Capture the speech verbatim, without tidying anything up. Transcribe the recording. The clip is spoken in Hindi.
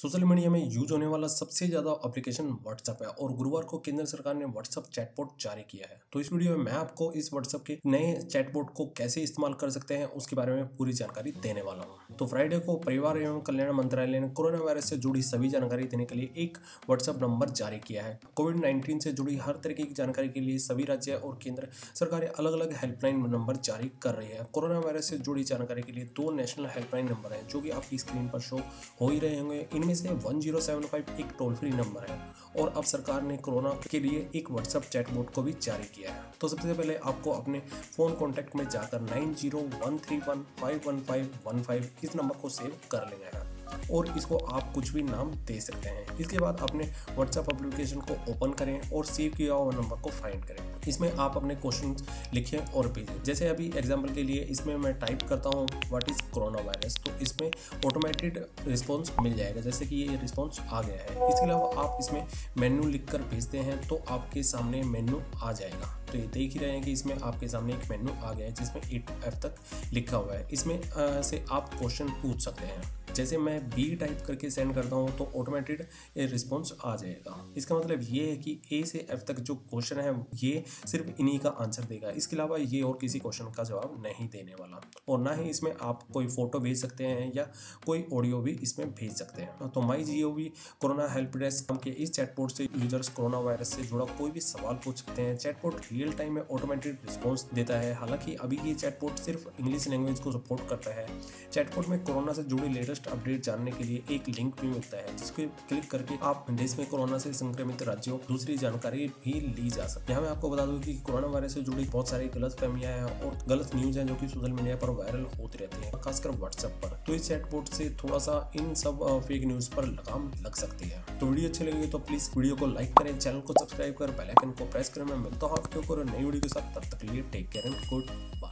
सोशल मीडिया में यूज होने वाला सबसे ज़्यादा एप्लीकेशन व्हाट्सएप है और गुरुवार को केंद्र सरकार ने व्हाट्सएप चैटबॉट जारी किया है। तो इस वीडियो में मैं आपको इस व्हाट्सएप के नए चैटबॉट को कैसे इस्तेमाल कर सकते हैं उसके बारे में पूरी जानकारी देने वाला हूँ। तो फ्राइडे को परिवार एवं कल्याण मंत्रालय ने कोरोना वायरस से जुड़ी सभी जानकारी देने के लिए एक व्हाट्सएप नंबर जारी किया है। कोविड नाइन्टीन से जुड़ी हर तरह की जानकारी के लिए सभी राज्य और केंद्र सरकारें अलग अलग हेल्पलाइन नंबर जारी कर रही है। कोरोना वायरस से जुड़ी जानकारी के लिए दो नेशनल हेल्पलाइन नंबर हैं जो कि आपकी स्क्रीन पर शो हो ही रहे होंगे। इनमें से वन ज़ीरो सेवन फाइव एक टोल फ्री नंबर है और अब सरकार ने कोरोना के लिए एक व्हाट्सएप चैटबॉट को भी जारी किया है। तो सबसे पहले आपको अपने फ़ोन कॉन्टैक्ट में जाकर nine zero one three one five one five one five इस नंबर को सेव कर लेना है और इसको आप कुछ भी नाम दे सकते हैं। इसके बाद अपने व्हाट्सएप एप्लीकेशन को ओपन करें और सेव किया हुआ नंबर को फाइंड करें। इसमें आप अपने क्वेश्चन लिखें और भेजें। जैसे अभी एग्जांपल के लिए इसमें मैं टाइप करता हूँ व्हाट इज़ कोरोना वायरस, तो इसमें ऑटोमेटेड रिस्पॉन्स मिल जाएगा। जैसे कि ये रिस्पॉन्स आ गया है। इसके अलावा आप इसमें मेन्यू लिख कर भेजते हैं तो आपके सामने मेन्यू आ जाएगा। तो ये देख ही रहे हैं कि इसमें आपके सामने एक मेन्यू आ गया है जिसमें ए टू एफ तक लिखा हुआ है। इसमें आ, से आप क्वेश्चन पूछ सकते हैं। जैसे मैं बी टाइप करके सेंड करता हूँ तो ऑटोमेटेड रिस्पॉन्स आ जाएगा। इसका मतलब ये है कि ए से एफ तक जो क्वेश्चन है ये सिर्फ इन्हीं का आंसर देगा। इसके अलावा ये और किसी क्वेश्चन का जवाब नहीं देने वाला और ना ही इसमें आप कोई फ़ोटो भेज सकते हैं या कोई ऑडियो भी इसमें भेज सकते हैं। तो my G O V corona help desk के इस चैटबॉट से यूजर्स कोरोना वायरस से जुड़ा कोई भी सवाल पूछ सकते हैं। चैटबॉट रियल टाइम में ऑटोमेटेड रिस्पॉन्स देता है। हालांकि अभी ये चैटबॉट सिर्फ इंग्लिश लैंग्वेज को सपोर्ट करता है। चैटबॉट में कोरोना से जुड़ी लेटेस्ट अपडेट जानने के लिए एक लिंक भी मिलता है जिसको क्लिक करके आप देश में कोरोना से संक्रमित राज्यों दूसरी जानकारी भी ली जा सकती है। यहाँ मैं आपको बता दूं कि कोरोना वायरस से जुड़ी बहुत सारी गलतफहमियां हैं और गलत न्यूज हैं जो कि सोशल मीडिया पर वायरल होती रहती है, खासकर व्हाट्सएप पर। तो इस चैटबॉट से थोड़ा सा इन सब फेक न्यूज पर लगाम लग सकती है। तो वीडियो अच्छी लगी तो प्लीज वीडियो को लाइक करें, चैनल को सब्सक्राइब कर बेल आइकन को प्रेस करें। मैं मिलता हूं आपको नई वीडियो के साथ। तब तक के लिए take care and good bye.